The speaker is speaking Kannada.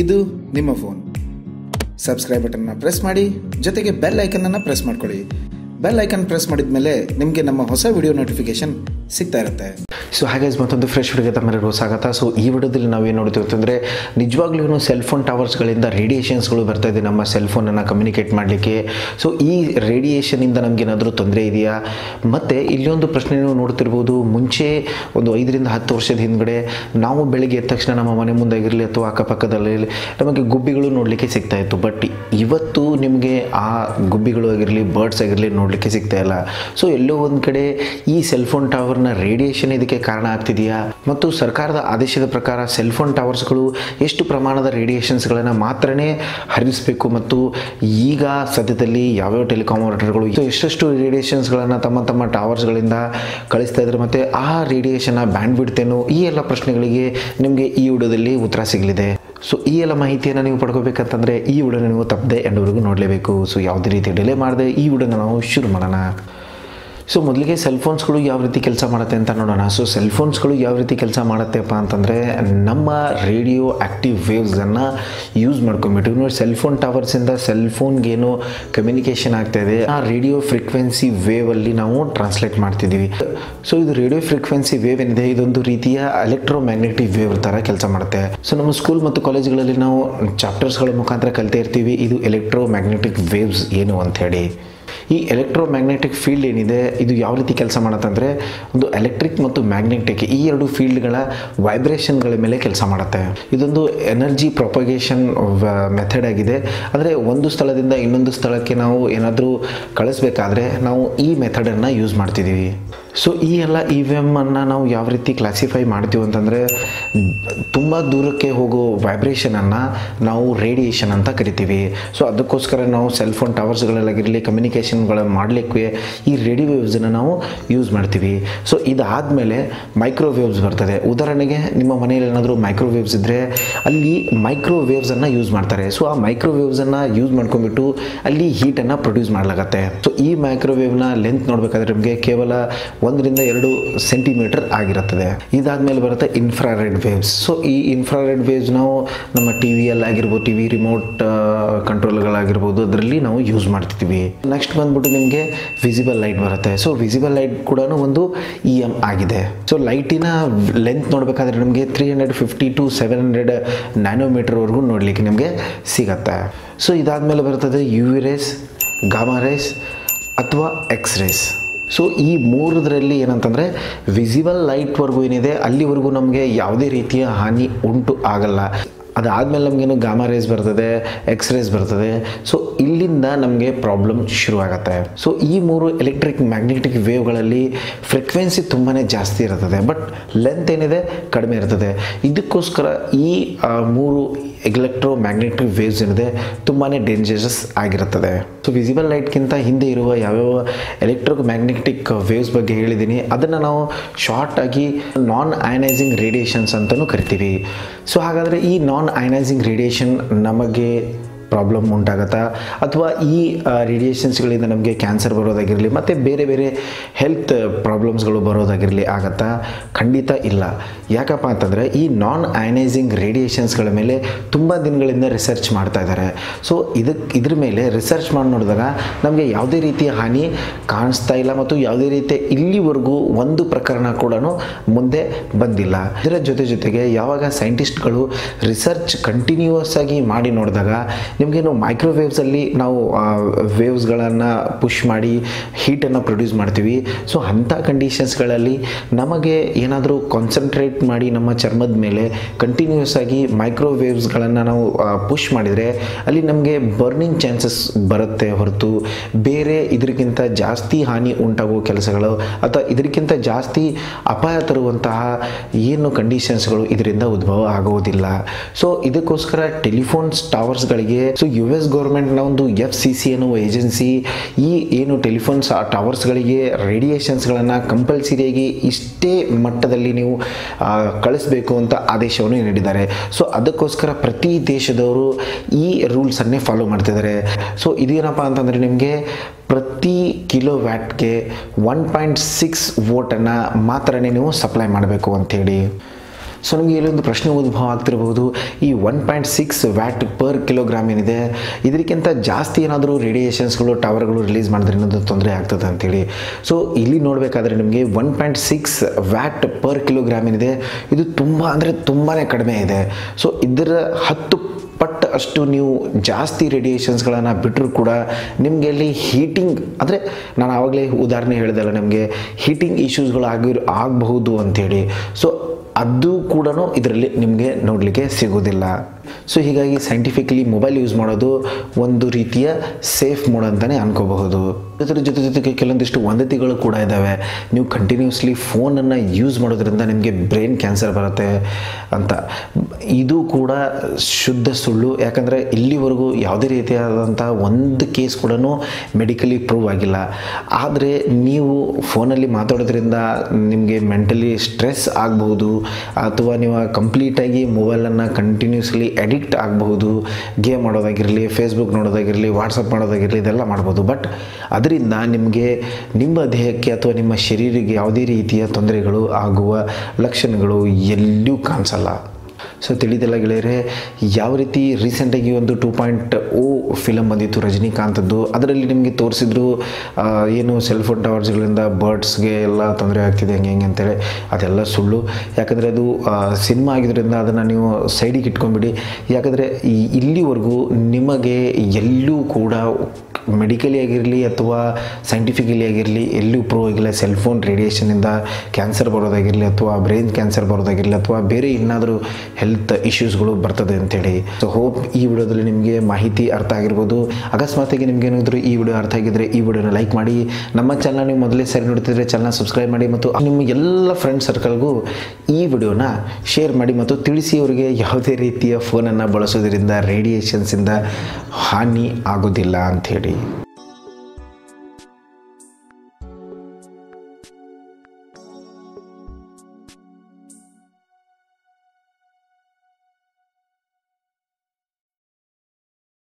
ಇದು ನಿಮ್ಮ ಫೋನ್. ಸಬ್ಸ್ಕ್ರೈಬ್ ಬಟನ್ ಪ್ರೆಸ್ ಮಾಡಿ, ಜೊತೆಗೆ ಬೆಲ್ ಐಕನ್ ಅನ್ನು ಪ್ರೆಸ್ ಮಾಡ್ಕೊಳ್ಳಿ. ಬೆಲ್ ಐಕನ್ ಪ್ರೆಸ್ ಮಾಡಿದ ಮೇಲೆ ನಿಮಗೆ ನಮ್ಮ ಹೊಸ ವಿಡಿಯೋ ನೋಟಿಫಿಕೇಶನ್ ಸಿಗ್ತಾ ಇರುತ್ತೆ. ಸೊ ಹಾಗೇಸ್ ಮತ್ತೊಂದು ಫ್ರೆಶ್ ವಿಡಿಯೋಗೆ ತಮ್ಮೆಲ್ಲರಿಗೂ ಸ್ವಾಗತ. ಸೊ ಈ ವಿಡಿಯೋದಲ್ಲಿ ನಾವೇನು ನೋಡ್ತೀವಿ ಅಂತಂದರೆ, ನಿಜವಾಗ್ಲೂ ಸೆಲ್ಫೋನ್ ಟವರ್ಸ್ಗಳಿಂದ ರೇಡಿಯೇಷನ್ಸ್ಗಳು ಬರ್ತಾಯಿದೆ ನಮ್ಮ ಸೆಲ್ಫೋನನ್ನು ಕಮ್ಯುನಿಕೇಟ್ ಮಾಡಲಿಕ್ಕೆ. ಸೊ ಈ ರೇಡಿಯೇಷನಿಂದ ನಮಗೇನಾದರೂ ತೊಂದರೆ ಇದೆಯಾ? ಮತ್ತು ಇಲ್ಲೊಂದು ಪ್ರಶ್ನೆ ನೀವು ನೋಡ್ತಿರ್ಬೋದು, ಮುಂಚೆ ಒಂದು 5 ರಿಂದ 10 ವರ್ಷದ ಹಿಂದುಗಡೆ ನಾವು ಬೆಳಗ್ಗೆ ಎದ್ದ ತಕ್ಷಣ ನಮ್ಮ ಮನೆ ಮುಂದಾಗಿರಲಿ ಅಥವಾ ಅಕ್ಕಪಕ್ಕದಲ್ಲಿ ನಮಗೆ ಗುಬ್ಬಿಗಳು ನೋಡಲಿಕ್ಕೆ ಸಿಗ್ತಾಯಿತ್ತು. ಬಟ್ ಇವತ್ತು ನಿಮಗೆ ಆ ಗುಬ್ಬಿಗಳು ಆಗಿರಲಿ, ಬರ್ಡ್ಸ್ ಆಗಿರಲಿ ನೋಡಲಿಕ್ಕೆ ಸಿಗ್ತಾಯಿಲ್ಲ. ಸೊ ಎಲ್ಲೋ ಒಂದು ಕಡೆ ಈ ಸೆಲ್ಫೋನ್ ಟವರ್ನ ರೇಡಿಯೇಷನ್ ಇದಕ್ಕೆ ಕಾರಣ ಆಗ್ತಿದೆಯಾ? ಮತ್ತು ಸರ್ಕಾರದ ಆದೇಶದ ಪ್ರಕಾರ ಸೆಲ್ಫೋನ್ ಟವರ್ಸ್ಗಳು ಎಷ್ಟು ಪ್ರಮಾಣದ ರೇಡಿಯೇಷನ್ಸ್ಗಳನ್ನು ಮಾತ್ರನೇ ಹರಿಸಬೇಕು, ಮತ್ತು ಈಗ ಸದ್ಯದಲ್ಲಿ ಯಾವ್ಯಾವ ಟೆಲಿಕಾಮ್ ಆಪರೇಟರ್ಗಳು ಎಷ್ಟೆಷ್ಟು ರೇಡಿಯೇಷನ್ಸ್ಗಳನ್ನು ತಮ್ಮ ಟವರ್ಸ್ಗಳಿಂದ ಕಳಿಸ್ತಾ ಇದ್ದಾರೆ, ಮತ್ತು ಆ ರೇಡಿಯೇಷನ್ನ ಬ್ಯಾಂಡ್ ಬಿಡ್ತೇನೋ, ಈ ಎಲ್ಲ ಪ್ರಶ್ನೆಗಳಿಗೆ ನಿಮಗೆ ಈ ವಿಡಿಯೋದಲ್ಲಿ ಉತ್ತರ ಸಿಗಲಿದೆ. ಸೊ ಈ ಎಲ್ಲ ಮಾಹಿತಿಯನ್ನು ನೀವು ಪಡ್ಕೋಬೇಕಂತಂದರೆ ಈ ವಿಡಿಯೋನ ನೀವು ತಪ್ಪದೆ ಎಂಡವರೆಗೂ ನೋಡಲೇಬೇಕು. ಸೊ ಯಾವುದೇ ರೀತಿ ಡಿಲೇ ಮಾಡದೆ ಈ ವಿಡಿಯೋನ ನಾವು ಶುರು ಮಾಡೋಣ. ಸೊ ಮೊದಲಿಗೆ ಸೆಲ್ಫೋನ್ಸ್ಗಳು ಯಾವ ರೀತಿ ಕೆಲಸ ಮಾಡುತ್ತೆ ಅಂತ ನೋಡೋಣ. ಸೊ ಸೆಲ್ಫೋನ್ಸ್ಗಳು ಯಾವ ರೀತಿ ಕೆಲಸ ಮಾಡುತ್ತೆಪ್ಪ ಅಂತಂದರೆ, ನಮ್ಮ ರೇಡಿಯೋ ಆ್ಯಕ್ಟಿವ್ ವೇವ್ಸನ್ನು ಯೂಸ್ ಮಾಡ್ಕೊಂಬಿಟ್ಟು ನೋಡಿ, ಸೆಲ್ಫೋನ್ ಟವರ್ಸಿಂದ ಸೆಲ್ಫೋನ್ಗೇನು ಕಮ್ಯುನಿಕೇಷನ್ ಆಗ್ತಾಯಿದೆ, ಆ ರೇಡಿಯೋ ಫ್ರೀಕ್ವೆನ್ಸಿ ವೇವಲ್ಲಿ ನಾವು ಟ್ರಾನ್ಸ್ಲೇಟ್ ಮಾಡ್ತಿದ್ದೀವಿ. ಸೊ ಇದು ರೇಡಿಯೋ ಫ್ರೀಕ್ವೆನ್ಸಿ ವೇವ್ ಏನಿದೆ, ಇದೊಂದು ರೀತಿಯ ಎಲೆಕ್ಟ್ರೋಮ್ಯಾಗ್ನೆಟಿಕ್ ವೇವ್ ಥರ ಕೆಲಸ ಮಾಡುತ್ತೆ. ಸೊ ನಮ್ಮ ಸ್ಕೂಲ್ ಮತ್ತು ಕಾಲೇಜುಗಳಲ್ಲಿ ನಾವು ಚಾಪ್ಟರ್ಸ್ಗಳ ಮುಖಾಂತರ ಕಲಿತಾ ಇರ್ತೀವಿ, ಇದು ಎಲೆಕ್ಟ್ರೋಮ್ಯಾಗ್ನೆಟಿಕ್ ವೇವ್ಸ್ ಏನು ಅಂಥೇಳಿ. ಈ ಎಲೆಕ್ಟ್ರೋಮ್ಯಾಗ್ನೆಟಿಕ್ ಫೀಲ್ಡ್ ಏನಿದೆ, ಇದು ಯಾವ ರೀತಿ ಕೆಲಸ ಮಾಡುತ್ತಂದರೆ, ಒಂದು ಎಲೆಕ್ಟ್ರಿಕ್ ಮತ್ತು ಮ್ಯಾಗ್ನೆಟಿಕ್ ಈ ಎರಡು ಫೀಲ್ಡ್ಗಳ ವೈಬ್ರೇಷನ್ಗಳ ಮೇಲೆ ಕೆಲಸ ಮಾಡುತ್ತೆ. ಇದೊಂದು ಎನರ್ಜಿ ಪ್ರೊಪಗೇಷನ್ ಮೆಥಡ್ ಆಗಿದೆ. ಅಂದರೆ ಒಂದು ಸ್ಥಳದಿಂದ ಇನ್ನೊಂದು ಸ್ಥಳಕ್ಕೆ ನಾವು ಏನಾದರೂ ಕಳಿಸ್ಬೇಕಾದ್ರೆ ನಾವು ಈ ಮೆಥಡನ್ನು ಯೂಸ್ ಮಾಡ್ತಿದ್ದೀವಿ. ಸೊ ಈ ಎಲ್ಲ ಇ ವಿ ಎಮ್ ಅನ್ನು ನಾವು ಯಾವ ರೀತಿ ಕ್ಲಾಸಿಫೈ ಮಾಡ್ತೀವಿ ಅಂತಂದರೆ, ತುಂಬ ದೂರಕ್ಕೆ ಹೋಗೋ ವೈಬ್ರೇಷನನ್ನು ನಾವು ರೇಡಿಯೇಷನ್ ಅಂತ ಕರಿತೀವಿ. ಸೊ ಅದಕ್ಕೋಸ್ಕರ ನಾವು ಸೆಲ್ಫೋನ್ ಟವರ್ಸ್ಗಳಲ್ಲಾಗಿರಲಿ ಕಮ್ಯುನಿಕೇಷನ್ಗಳ ಮಾಡಲಿಕ್ಕೆ ಈ ರೇಡಿಯೋ ವೇವ್ಸನ್ನು ನಾವು ಯೂಸ್ ಮಾಡ್ತೀವಿ. ಸೊ ಇದಾದಮೇಲೆ ಮೈಕ್ರೋವೇವ್ಸ್ ಬರ್ತದೆ. ಉದಾಹರಣೆಗೆ ನಿಮ್ಮ ಮನೆಯಲ್ಲಿ ಏನಾದರೂ ಮೈಕ್ರೋವೇವ್ಸ್ ಇದ್ದರೆ ಅಲ್ಲಿ ಮೈಕ್ರೋವೇವ್ಸನ್ನು ಯೂಸ್ ಮಾಡ್ತಾರೆ. ಸೊ ಆ ಮೈಕ್ರೋವೇವ್ಸನ್ನು ಯೂಸ್ ಮಾಡ್ಕೊಂಬಿಟ್ಟು ಅಲ್ಲಿ ಹೀಟನ್ನು ಪ್ರೊಡ್ಯೂಸ್ ಮಾಡಲಾಗತ್ತೆ. ಸೊ ಈ ಮೈಕ್ರೋವೇವ್ನ ಲೆಂತ್ ನೋಡಬೇಕಾದ್ರೆ ನಿಮಗೆ ಕೇವಲ 1 ರಿಂದ 2 ಸೆಂಟಿಮೀಟರ್ ಆಗಿರುತ್ತದೆ. ಇದಾದ್ಮೇಲೆ ಬರುತ್ತೆ ಇನ್ಫ್ರಾರೆಡ್ ವೇವ್ಸ್. ಸೊ ಈ ಇನ್ಫ್ರಾರೆಡ್ ವೇವ್ಸ್ ನಾವು ನಮ್ಮ ಟಿವಿಯಲ್ಲಿ ಆಗಿರ್ಬೋದು, ಟಿವಿ ರಿಮೋಟ್ ಕಂಟ್ರೋಲ್ಗಳಾಗಿರ್ಬೋದು, ಅದರಲ್ಲಿ ನಾವು ಯೂಸ್ ಮಾಡ್ತಿದ್ದೀವಿ. ನೆಕ್ಸ್ಟ್ ಬಂದ್ಬಿಟ್ಟು ನಿಮಗೆ ವಿಸಿಬಲ್ ಲೈಟ್ ಬರುತ್ತೆ. ಸೊ ವಿಸಿಬಲ್ ಲೈಟ್ ಕೂಡ ಒಂದು ಇ ಎಮ್ ಆಗಿದೆ. ಸೊ ಲೈಟಿನ ಲೆಂತ್ ನೋಡಬೇಕಾದ್ರೆ ನಿಮಗೆ 350 to 700 ನ್ಯಾನೋಮೀಟರ್ವರೆಗೂ ನೋಡಲಿಕ್ಕೆ ನಿಮಗೆ ಸಿಗತ್ತೆ. ಸೊ ಇದಾದ್ಮೇಲೆ ಬರ್ತದೆ U V rays, gamma rays ಅಥವಾ ಎಕ್ಸ್ ರೇಸ್. ಸೊ ಈ ಮೂರರಲ್ಲಿ ಏನಂತಂದರೆ, ವಿಸಿಬಲ್ ಲೈಟ್ವರೆಗೂ ಏನಿದೆ ಅಲ್ಲಿವರೆಗೂ ನಮಗೆ ಯಾವುದೇ ರೀತಿಯ ಹಾನಿ ಉಂಟು ಆಗಲ್ಲ. ಅದಾದಮೇಲೆ ನಮಗೇನು ಗಾಮಾ ರೇಸ್ ಬರ್ತದೆ, ಎಕ್ಸ್ ರೇಸ್ ಬರ್ತದೆ. ಸೊ ಇಲ್ಲಿಂದ ನಮಗೆ ಪ್ರಾಬ್ಲಮ್ ಶುರುವಾಗುತ್ತೆ. ಸೊ ಈ ಮೂರು ಎಲೆಕ್ಟ್ರಿಕ್ ಮ್ಯಾಗ್ನೆಟಿಕ್ ವೇವ್ಗಳಲ್ಲಿ ಫ್ರೀಕ್ವೆನ್ಸಿ ತುಂಬಾ ಜಾಸ್ತಿ ಇರ್ತದೆ, ಬಟ್ ಲೆಂತ್ ಏನಿದೆ ಕಡಿಮೆ ಇರ್ತದೆ. ಇದಕ್ಕೋಸ್ಕರ ಈ ಮೂರು ಎಲೆಕ್ಟ್ರೋ ಮ್ಯಾಗ್ನೆಟಿಕ್ ವೇವ್ಸ್ ಏನಿದೆ ತುಂಬಾ ಡೇಂಜರಸ್ ಆಗಿರುತ್ತದೆ. ಸೊ ವಿಸಿಬಲ್ ಲೈಟ್ಗಿಂತ ಹಿಂದೆ ಇರುವ ಯಾವ್ಯಾವ ಎಲೆಕ್ಟ್ರೋ ಮ್ಯಾಗ್ನೆಟಿಕ್ ವೇವ್ಸ್ ಬಗ್ಗೆ ಹೇಳಿದ್ದೀನಿ. ಅದನ್ನು ನಾವು ಶಾರ್ಟ್ ಆಗಿ ನಾನ್ ಅಯನೈಸಿಂಗ್ ರೇಡಿಯೇಷನ್ಸ್ ಅಂತಲೂ ಕರಿತೀವಿ. ಸೊ ಹಾಗಾದರೆ ಈ ನಾನ್ ಅಯನೈಸಿಂಗ್ ರೇಡಿಯೇಷನ್ ನಮಗೆ ಪ್ರಾಬ್ಲಮ್ ಉಂಟಾಗುತ್ತಾ, ಅಥವಾ ಈ ರೇಡಿಯೇಷನ್ಸ್ಗಳಿಂದ ನಮಗೆ ಕ್ಯಾನ್ಸರ್ ಬರೋದಾಗಿರಲಿ ಮತ್ತು ಬೇರೆ ಬೇರೆ ಹೆಲ್ತ್ ಪ್ರಾಬ್ಲಮ್ಸ್ಗಳು ಬರೋದಾಗಿರಲಿ ಆಗತ್ತಾ? ಖಂಡಿತ ಇಲ್ಲ. ಯಾಕಪ್ಪ ಅಂತಂದರೆ, ಈ ನಾನ್ ಅಯನೈಸಿಂಗ್ ರೇಡಿಯೇಷನ್ಸ್ಗಳ ಮೇಲೆ ತುಂಬ ದಿನಗಳಿಂದ ರಿಸರ್ಚ್ ಮಾಡ್ತಾ ಇದ್ದಾರೆ. ಸೊ ಇದ್ರ ಮೇಲೆ ರಿಸರ್ಚ್ ಮಾಡಿ ನೋಡಿದಾಗ ನಮಗೆ ಯಾವುದೇ ರೀತಿಯ ಹಾನಿ ಕಾಣಿಸ್ತಾ ಇಲ್ಲ, ಮತ್ತು ಯಾವುದೇ ರೀತಿಯ ಇಲ್ಲಿವರೆಗೂ ಒಂದು ಪ್ರಕರಣ ಕೂಡ ಮುಂದೆ ಬಂದಿಲ್ಲ. ಇದರ ಜೊತೆಗೆ ಯಾವಾಗ ಸೈಂಟಿಸ್ಟ್ಗಳು ರಿಸರ್ಚ್ ಕಂಟಿನ್ಯೂಯಸ್ ಆಗಿ ಮಾಡಿ ನೋಡಿದಾಗ ನಿಮಗೆ ಮೈಕ್ರೋವೇವ್ಸಲ್ಲಿ ನಾವು ವೇವ್ಸ್ಗಳನ್ನು ಪುಷ್ ಮಾಡಿ ಹೀಟನ್ನು ಪ್ರೊಡ್ಯೂಸ್ ಮಾಡ್ತೀವಿ. ಸೊ ಅಂಥ ಕಂಡೀಷನ್ಸ್ಗಳಲ್ಲಿ ನಮಗೆ ಏನಾದರೂ ಕಾನ್ಸಂಟ್ರೇಟ್ ಮಾಡಿ ನಮ್ಮ ಚರ್ಮದ ಮೇಲೆ ಕಂಟಿನ್ಯೂಯಸ್ ಆಗಿ ಮೈಕ್ರೋವೇವ್ಸ್ಗಳನ್ನು ನಾವು ಪುಷ್ ಮಾಡಿದರೆ ಅಲ್ಲಿ ನಮಗೆ ಬರ್ನಿಂಗ್ ಚಾನ್ಸಸ್ ಬರುತ್ತೆ ಹೊರತು ಬೇರೆ ಇದಕ್ಕಿಂತ ಜಾಸ್ತಿ ಹಾನಿ ಉಂಟಾಗುವ ಕೆಲಸಗಳು ಅಥವಾ ಇದಕ್ಕಿಂತ ಜಾಸ್ತಿ ಅಪಾಯ ತರುವಂತಹ ಏನು ಕಂಡೀಷನ್ಸ್ಗಳು ಇದರಿಂದ ಉದ್ಭವ ಆಗುವುದಿಲ್ಲ. ಸೊ ಇದಕ್ಕೋಸ್ಕರ ಟೆಲಿಫೋನ್ಸ್ ಟವರ್ಸ್ಗಳಿಗೆ ಸೊ US ಗೌರ್ಮೆಂಟ್ನ ಒಂದು FCC ಅನ್ನುವ ಏಜೆನ್ಸಿ ಈ ಏನು ಟೆಲಿಫೋನ್ಸ್ ಟವರ್ಸ್ಗಳಿಗೆ ರೇಡಿಯೇಷನ್ಸ್ಗಳನ್ನು ಕಂಪಲ್ಸರಿಯಾಗಿ ಇಷ್ಟೇ ಮಟ್ಟದಲ್ಲಿ ನೀವು ಕಳಿಸ್ಬೇಕು ಅಂತ ಆದೇಶವನ್ನು ನೀಡಿದ್ದಾರೆ. ಸೊ ಅದಕ್ಕೋಸ್ಕರ ಪ್ರತಿ ದೇಶದವರು ಈ ರೂಲ್ಸನ್ನೇ ಫಾಲೋ ಮಾಡ್ತಿದ್ದಾರೆ. ಸೊ ಇದೇನಪ್ಪ ಅಂತಂದರೆ, ನಿಮಗೆ ಪ್ರತಿ ಕಿಲೋವ್ಯಾಟ್ಗೆ 1.6 ವೋಲ್ಟನ್ನು ಮಾತ್ರ ನೀವು ಸಪ್ಲೈ ಮಾಡಬೇಕು ಅಂಥೇಳಿ. So we have a question about this 1.6 watt per kilogram. This is the radiations tower release. So here you have 1.6 watt per kilogram. This is very low. So this is but ಅಷ್ಟು ನೀವು ಜಾಸ್ತಿ ರೇಡಿಯೇಷನ್ಸ್ ಗಳನ್ನು ಬಿಟ್ರು ಕೂಡ ನಿಮಗೆ ಇಲ್ಲಿ ಹೀಟಿಂಗ್ ಅಂದ್ರೆ ನಾನು ಆಗಲೇ ಉದಾಹರಣೆ ಹೇಳಿದಲ್ಲ ನಿಮಗೆ ಹೀಟಿಂಗ್ ಇಶ್ಯೂಸ್ ಗಳು ಆಗಬಹುದು ಅಂತ ಹೇಳಿ ಸೋ ಅದು ಕೂಡನು ಇದರಲ್ಲಿ ನಿಮಗೆ ನೋಡಲಿಕ್ಕೆ ಸಿಗೋದಿಲ್ಲ ಸೋ ಹೀಗಾಗಿ ಸೈಂಟಿಫಿಕಲಿ ಮೊಬೈಲ್ ಯೂಸ್ ಮಾಡೋದು ಒಂದು ರೀತಿಯ ಸೇಫ್ ಮೋಡ್ ಅಂತಾನೆ ಅನ್ಕೋಬಹುದು ಜೊತೆ ಕೆಲವೊಂದಿಷ್ಟು ವದಂತಿಗಳು ಕೂಡ ಇದಾವೆ ನೀವು ಕಂಟಿನ್ಯೂಸ್ಲಿ ಫೋನ್ ಅನ್ನು ಯೂಸ್ ಮಾಡೋದ್ರಿಂದ ನಿಮಗೆ ಬ್ರೈನ್ ಕ್ಯಾನ್ಸರ್ ಬರುತ್ತೆ ಅಂತ ಇದು ಕೂಡ ಶುದ್ಧ ಸುಳ್ಳು ಯಾಕಂದ್ರೆ ಇಲ್ಲಿವರೆಗೂ ಯಾವುದೇ ರೀತಿಯಾದಂತ ಒಂದು ಕೇಸ್ ಕೂಡನು ಮೆಡಿಕಲಿ ಪ್ರೂವ್ ಆಗಿಲ್ಲ ಆದರೆ ನೀವು ಫೋನ್ ಅಲ್ಲಿ ಮಾತಾಡೋದ್ರಿಂದ ನಿಮಗೆ ಮೆಂಟಲಿ ಸ್ಟ್ರೆಸ್ ಆಗಬಹುದು ಅಥವಾ ನೀವು ಕಂಪ್ಲೀಟ್ ಆಗಿ ಮೊಬೈಲ್ ಅನ್ನು ಕಂಟಿನ್ಯೂಸ್ಲಿ ಅಡಿಕ್ಟ್ ಆಗಬಹುದು ಗೇಮ್ ಆಡೋದಾಗಿರಲಿ ಫೇಸ್ಬುಕ್ ನೋಡೋದಾಗಿರಲಿ ವಾಟ್ಸಾಪ್ ಮಾಡೋದಾಗಿರಲಿ ಇದೆಲ್ಲ ಮಾಡಬಹುದು ಬಟ್ ಅದರಿಂದ ನಿಮಗೆ ನಿಮ್ಮ ದೇಹಕ್ಕೆ ಅಥವಾ ನಿಮ್ಮ ಶರೀರಕ್ಕೆ ಯಾವುದೇ ರೀತಿಯ ತೊಂದರೆಗಳು ಆಗುವ ಲಕ್ಷಣಗಳು ಎಲ್ಲೂ ಕಾಣಿಸಲ್ಲ So, ತಿಳಿದೆಲ್ಲ ಗೆಳೆಯರೇ ಯಾವ ರೀತಿ ರೀಸೆಂಟ್ ಆಗಿ ಒಂದು 2.0 ಫಿಲಂ ಬಂದಿತ್ತು ರಜನಿಕಾಂತದ್ದು ಅದರಲ್ಲಿ ನಿಮಗೆ ತೋರಿಸಿದ್ರು ಏನು ಸೆಲ್ ಫೋನ್ ಟವರ್ಸ್ ಗಳಿಂದ ಬರ್ಡ್ಸ್ ಗೆ ಎಲ್ಲ ತೊಂದರೆ ಆಗ್ತಿದೆ ಹಂಗೇ ಅಂತ ಹೇಳಿ ಅದೆಲ್ಲ ಸುಳ್ಳು ಯಾಕಂದ್ರೆ ಅದು ಸಿನಿಮಾ ಆಗಿದ್ರಿಂದ ಅದನ್ನ ನೀವು ಸೈಡ್ ಗೆ ಇಟ್ಕೊಂಡ್ಬಿಡಿ ಯಾಕಂದ್ರೆ ಇಲ್ಲಿವರೆಗೂ ನಿಮಗೆ ಎಲ್ಲೂ ಕೂಡ ಮೆಡಿಕಲಿ ಆಗಿರಲಿ ಅಥವಾ ಸೈಂಟಿಫಿಕಲಿ ಆಗಿರಲಿ ಎಲ್ಲೂ ಪ್ರೂವ್ ಆಗಿಲ್ಲ ಸೆಲ್ ಫೋನ್ ರೇಡಿಯೇಷನ್ ಇಂದ ಕ್ಯಾನ್ಸರ್ ಬರೋದಾಗಿರಲಿ ಅಥವಾ ಬ್ರೈನ್ ಕ್ಯಾನ್ಸರ್ ಬರೋದಾಗಿರಲಿ ಅಥವಾ ಬೇರೆ ಏನಾದರೂ ಹೆಲ್ತ್ ಇಶ್ಯೂಸ್ ಗಳು ಬರ್ತದೆ ಅಂತ ಹೇಳಿ ಸೋ ಹೋಪ್ ಈ ವಿಡಿಯೋದಲ್ಲಿ ನಿಮಗೆ ಮಾಹಿತಿ ಅರ್ಥ ಆಗಿರಬಹುದು ಅಕಸ್ಮಾತ್ ಆಗಿ ನಿಮಗೆ ಏನಾದರೂ ಈ ವಿಡಿಯೋ ಅರ್ಥ ಆಗಿದ್ರೆ ಈ ವಿಡಿಯೋನ ಲೈಕ್ ಮಾಡಿ ನಮ್ಮ ಚಾನೆಲ್ ನೀವು ಮೊದಲೇ ಸರಿ ನೋಡ್ತಿದ್ರೆ ಚಾನೆಲ್ ಸಬ್ಸ್ಕ್ರೈಬ್ ಮಾಡಿ ಮತ್ತು ನಿಮ್ಮ ಎಲ್ಲ ಫ್ರೆಂಡ್ ಸರ್ಕಲ್ ಗೂ ಈ ವಿಡಿಯೋನ ಶೇರ್ ಮಾಡಿ ಮತ್ತು ತಿಳಿಸಿ ಅವರಿಗೆ ಯಾವುದೇ ರೀತಿಯ ಫೋನ್ ಅನ್ನು ಬಳಸೋದ್ರಿಂದ ರೇಡಿಯೇಷನ್ಸ್ ಇಂದ ಹಾನಿ ಆಗೋದಿಲ್ಲ ಅಂತ ಹೇಳಿ